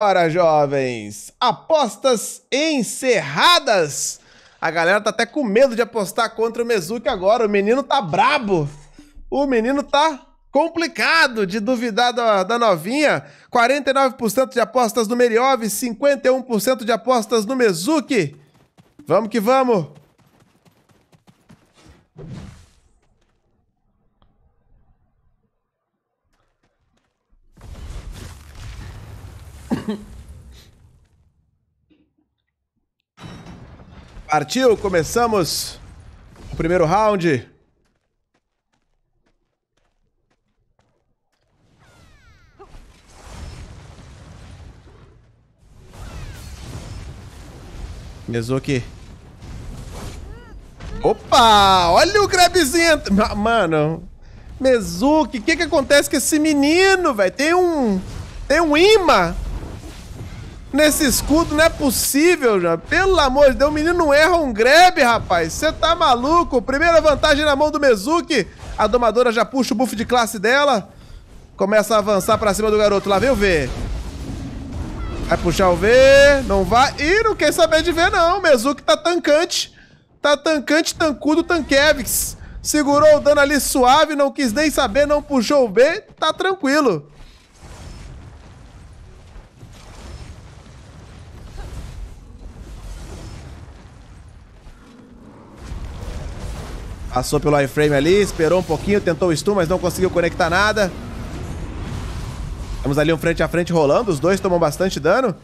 Ora, jovens, apostas encerradas. A galera tá até com medo de apostar contra o Mezuki agora. O menino tá brabo. O menino tá complicado de duvidar da novinha. 49% de apostas no Meriove, 51% de apostas no Mezuki. Vamos que vamos. Partiu, começamos o primeiro round. Mezuki. Opa, olha o grabzinho. Mano, Mezuki, o que acontece com esse menino, velho? Tem um imã nesse escudo, não é possível, já. Pelo amor de Deus, o menino não erra um grab, rapaz. Você tá maluco? Primeira vantagem na mão do Mezuki. A domadora já puxa o buff de classe dela. Começa a avançar pra cima do garoto. Lá vem o V. Vai puxar o V. Não vai. Ih, não quer saber de V, não. O Mezuki tá tankante. Tá tankante, tancudo, tankevics. Segurou o dano ali suave. Não quis nem saber, não puxou o B. Tá tranquilo. Passou pelo iframe ali, esperou um pouquinho, tentou o stun, mas não conseguiu conectar nada. Temos ali um frente a frente rolando, os dois tomam bastante dano.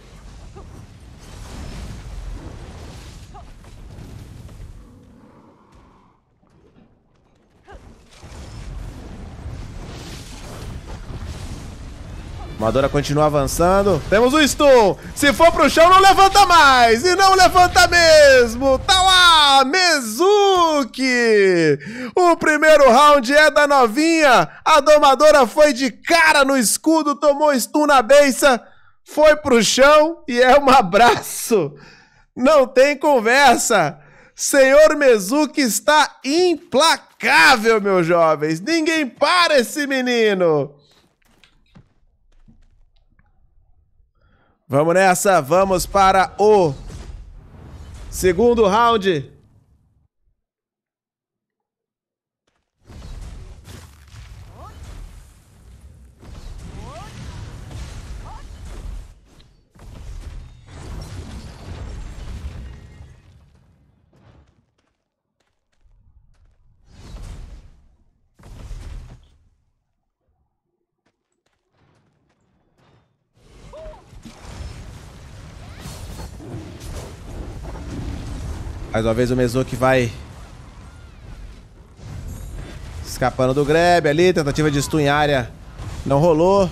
A Madora continua avançando. Temos o stun. Se for pro chão, não levanta mais. E não levanta mesmo. Tá lá, Mezuki. O primeiro round é da novinha. A domadora foi de cara no escudo, tomou stun na beiça, foi pro chão e é um abraço. Não tem conversa. Senhor Mezuki está implacável, meus jovens. Ninguém para esse menino. Vamos nessa, vamos para o segundo round. Mais uma vez o Mezuki vai escapando do grab ali. Tentativa de stun em área não rolou.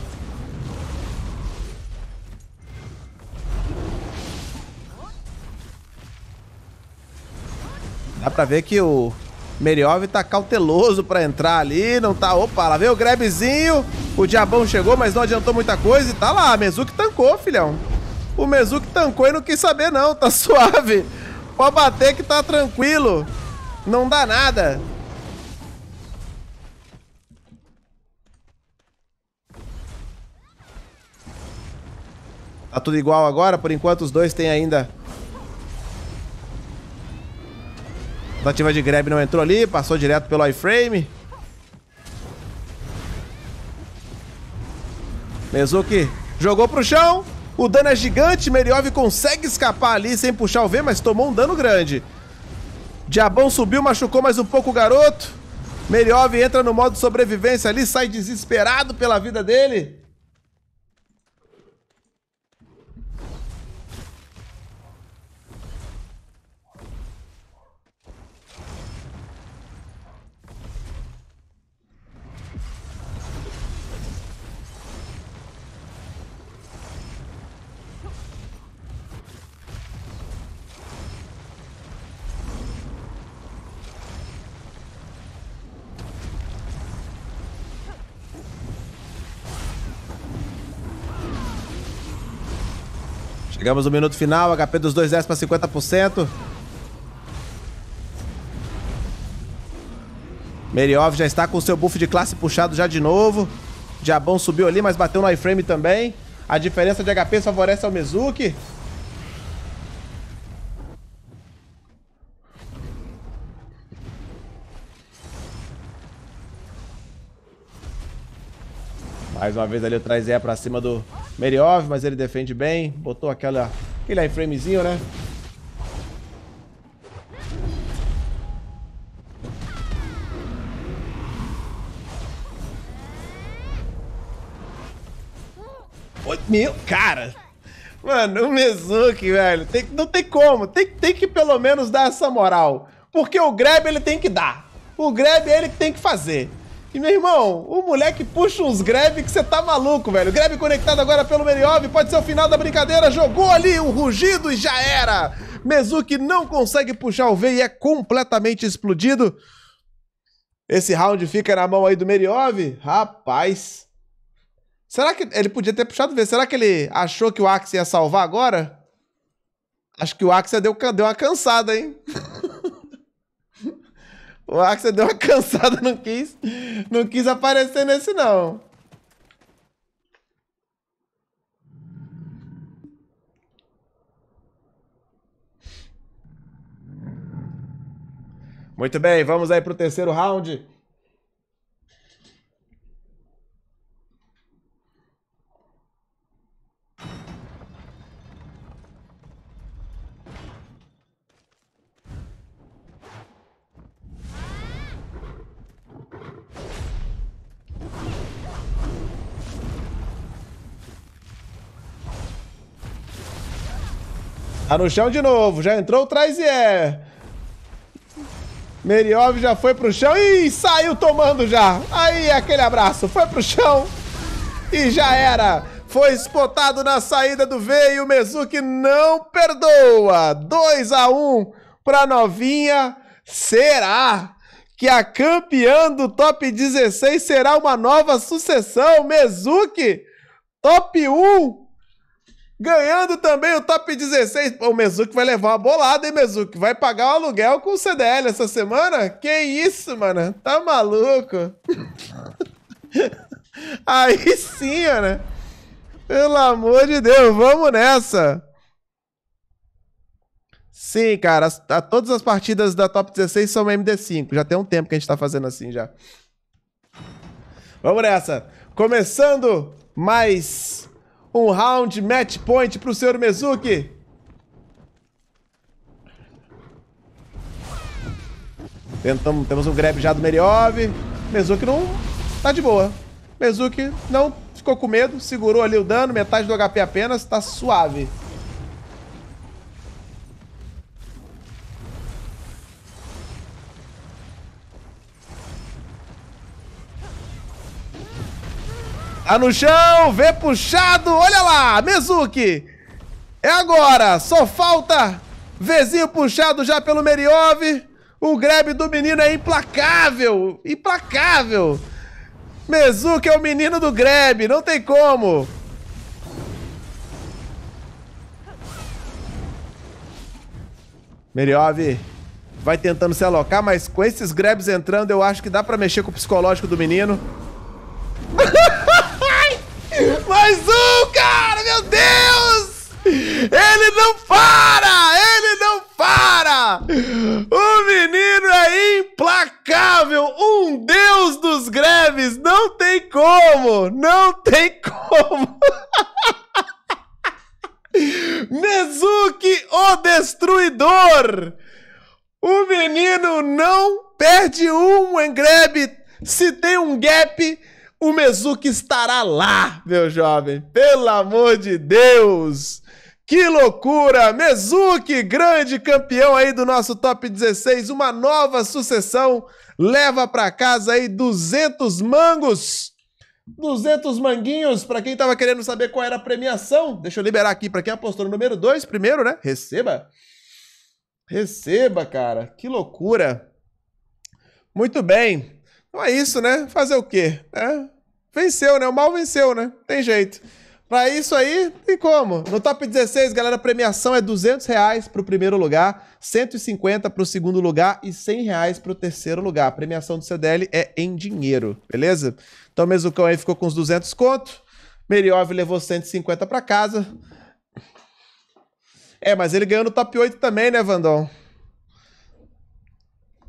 Dá pra ver que o Meriove tá cauteloso pra entrar ali. Não tá... Opa, lá veio o grabzinho. O diabão chegou, mas não adiantou muita coisa. E tá lá, Mezuki tancou, filhão. O Mezuki tancou e não quis saber não. Tá suave. Pode bater que tá tranquilo. Não dá nada. Tá tudo igual agora. Por enquanto os dois têm ainda. Tentativa de grab não entrou ali. Passou direto pelo iframe. Mezuki jogou pro chão. O dano é gigante, Meriove consegue escapar ali sem puxar o V, mas tomou um dano grande. Diabão subiu, machucou mais um pouco o garoto. Meriove entra no modo sobrevivência ali, sai desesperado pela vida dele. Chegamos no minuto final, HP dos dois desce para 50%. Meriove já está com o seu buff de classe puxado já de novo. Diabão subiu ali, mas bateu no iframe também. A diferença de HP favorece ao Mezuki. Mais uma vez ali o trazer pra cima do Meriove, mas ele defende bem. Botou aquele iframezinho, né? Meu, cara! Mano, o Mezuki, velho, não tem como. Tem que pelo menos dar essa moral. Porque o grab ele tem que dar. O grab é ele que tem que fazer. E, meu irmão, o moleque puxa uns grab que você tá maluco, velho. Grab conectado agora pelo Meriove. Pode ser o final da brincadeira. Jogou ali um rugido e já era. Mezuki não consegue puxar o V e é completamente explodido. Esse round fica na mão aí do Meriove. Rapaz... Será que ele podia ter puxado o V? Será que ele achou que o Axia ia salvar agora? Acho que o Axia deu uma cansada, hein? O Axia deu uma cansada, não quis aparecer nesse, não. Muito bem, vamos aí pro terceiro round. Tá no chão de novo, já entrou o trazier. Meriove já foi pro chão. Ih, saiu tomando já. Aí, aquele abraço. Foi pro chão e já era. Foi spotado na saída do V e o Mezuki não perdoa. 2-1 pra novinha. Será que a campeã do top 16 será uma nova sucessão? Mezuki, top 1. Ganhando também o top 16. O Mezuki vai levar uma bolada, hein, Mezuki? Vai pagar o aluguel com o CDL essa semana? Que isso, mano? Tá maluco? Aí sim, né? Pelo amor de Deus, vamos nessa. Sim, cara. Todas as partidas da top 16 são MD5. Já tem um tempo que a gente tá fazendo assim, já. Vamos nessa. Começando mais... um round match point pro senhor Mezuki. Temos um grab já do Meriove. Mezuki não tá de boa. Mezuki não ficou com medo, segurou ali o dano, metade do HP apenas, tá suave. Tá no chão, vê puxado, olha lá, Mezuki. É agora, só falta Vzinho puxado já pelo Meriove. O grab do menino é implacável, implacável. Mezuki é o menino do grab, não tem como. Meriove vai tentando se alocar, mas com esses grabs entrando eu acho que dá pra mexer com o psicológico do menino. Mais um, cara! Meu Deus! Ele não para! Ele não para! O menino é implacável! Um deus dos greves! Não tem como! Não tem como! Mezuki, o destruidor! O menino não perde um em grab! Se tem um gap... o Mezuki estará lá, meu jovem. Pelo amor de Deus. Que loucura. Mezuki, grande campeão aí do nosso top 16. Uma nova sucessão. Leva pra casa aí 200 mangos. 200 manguinhos. Pra quem tava querendo saber qual era a premiação, deixa eu liberar aqui pra quem apostou no número 2 primeiro, né? Receba. Receba, cara. Que loucura. Muito bem. Então é isso, né? Fazer o quê? É. Venceu, né? O mal venceu, né? Tem jeito. Pra isso aí, tem como. No top 16, galera, a premiação é R$200 pro primeiro lugar, R$150 pro segundo lugar e R$100 pro terceiro lugar. A premiação do CDL é em dinheiro, beleza? Então o Mezucão aí ficou com uns 200 conto. Meriove levou 150 para casa. É, mas ele ganhou no top 8 também, né, Vandão?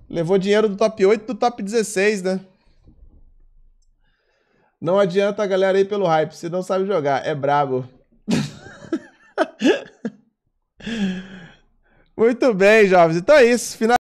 Levou dinheiro do top 8 do top 16, né? Não adianta a galera aí pelo hype, se não sabe jogar, é brabo. Muito bem, jovens. Então é isso. Final...